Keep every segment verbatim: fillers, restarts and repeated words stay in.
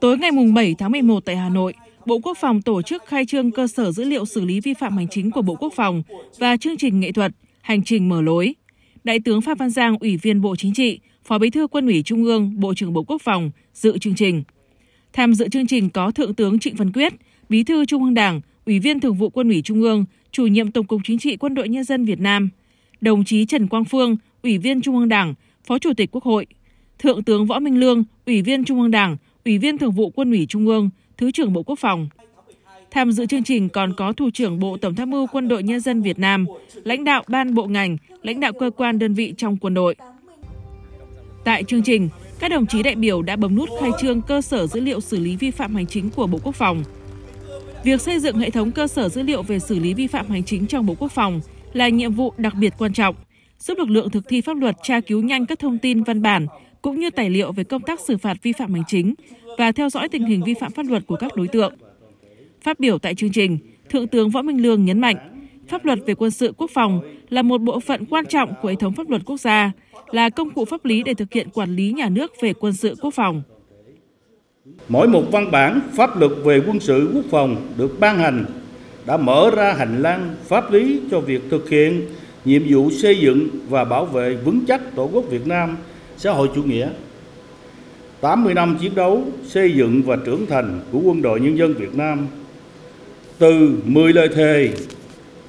Tối ngày bảy tháng mười một tại Hà Nội, Bộ Quốc phòng tổ chức khai trương cơ sở dữ liệu xử lý vi phạm hành chính của Bộ Quốc phòng và chương trình nghệ thuật Hành trình mở lối. Đại tướng Phạm Văn Giang, Ủy viên Bộ Chính trị, Phó Bí thư Quân ủy Trung ương, Bộ trưởng Bộ Quốc phòng, dự chương trình. Tham dự chương trình có Thượng tướng Trịnh Văn Quyết, Bí thư Trung ương Đảng, Ủy viên Thường vụ Quân ủy Trung ương, Chủ nhiệm Tổng cục Chính trị Quân đội Nhân dân Việt Nam, đồng chí Trần Quang Phương, Ủy viên Trung ương Đảng, Phó Chủ tịch Quốc hội, Thượng tướng Võ Minh Lương, Ủy viên Trung ương Đảng, Ủy viên Thường vụ Quân ủy Trung ương, Thứ trưởng Bộ Quốc phòng. Tham dự chương trình còn có Thủ trưởng Bộ Tổng tham mưu Quân đội Nhân dân Việt Nam, lãnh đạo ban bộ ngành, lãnh đạo cơ quan đơn vị trong quân đội. Tại chương trình, các đồng chí đại biểu đã bấm nút khai trương cơ sở dữ liệu xử lý vi phạm hành chính của Bộ Quốc phòng. Việc xây dựng hệ thống cơ sở dữ liệu về xử lý vi phạm hành chính trong Bộ Quốc phòng là nhiệm vụ đặc biệt quan trọng, giúp lực lượng thực thi pháp luật tra cứu nhanh các thông tin văn bản cũng như tài liệu về công tác xử phạt vi phạm hành chính và theo dõi tình hình vi phạm pháp luật của các đối tượng. Phát biểu tại chương trình, Thượng tướng Võ Minh Lương nhấn mạnh, pháp luật về quân sự quốc phòng là một bộ phận quan trọng của hệ thống pháp luật quốc gia, là công cụ pháp lý để thực hiện quản lý nhà nước về quân sự quốc phòng. Mỗi một văn bản pháp luật về quân sự quốc phòng được ban hành đã mở ra hành lang pháp lý cho việc thực hiện nhiệm vụ xây dựng và bảo vệ vững chắc Tổ quốc Việt Nam xã hội chủ nghĩa. tám mươi năm chiến đấu, xây dựng và trưởng thành của Quân đội Nhân dân Việt Nam. Từ mười lời thề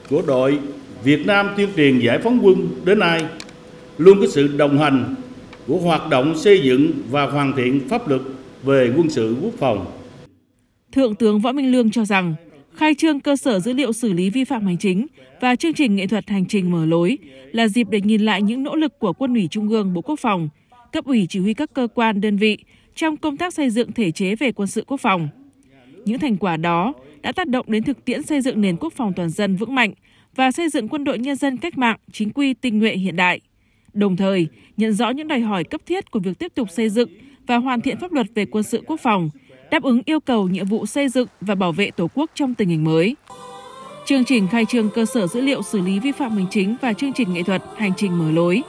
của đội Việt Nam tuyên truyền giải phóng quân đến nay, luôn có sự đồng hành của hoạt động xây dựng và hoàn thiện pháp luật về quân sự quốc phòng. Thượng tướng Võ Minh Lương cho rằng, khai trương cơ sở dữ liệu xử lý vi phạm hành chính và chương trình nghệ thuật Hành trình mở lối là dịp để nhìn lại những nỗ lực của Quân ủy Trung ương, Bộ Quốc phòng, cấp ủy chỉ huy các cơ quan, đơn vị trong công tác xây dựng thể chế về quân sự quốc phòng. Những thành quả đó đã tác động đến thực tiễn xây dựng nền quốc phòng toàn dân vững mạnh và xây dựng quân đội nhân dân cách mạng, chính quy, tinh nhuệ, hiện đại. Đồng thời, nhận rõ những đòi hỏi cấp thiết của việc tiếp tục xây dựng và hoàn thiện pháp luật về quân sự quốc phòng, đáp ứng yêu cầu nhiệm vụ xây dựng và bảo vệ Tổ quốc trong tình hình mới. Chương trình khai trương cơ sở dữ liệu xử lý vi phạm hành chính và chương trình nghệ thuật Hành trình mở lối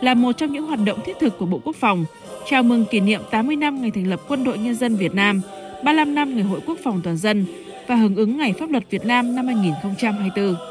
là một trong những hoạt động thiết thực của Bộ Quốc phòng chào mừng kỷ niệm tám mươi năm ngày thành lập Quân đội Nhân dân Việt Nam, ba mươi lăm năm Ngày hội Quốc phòng toàn dân và hưởng ứng Ngày Pháp luật Việt Nam năm hai nghìn không trăm hai mươi tư.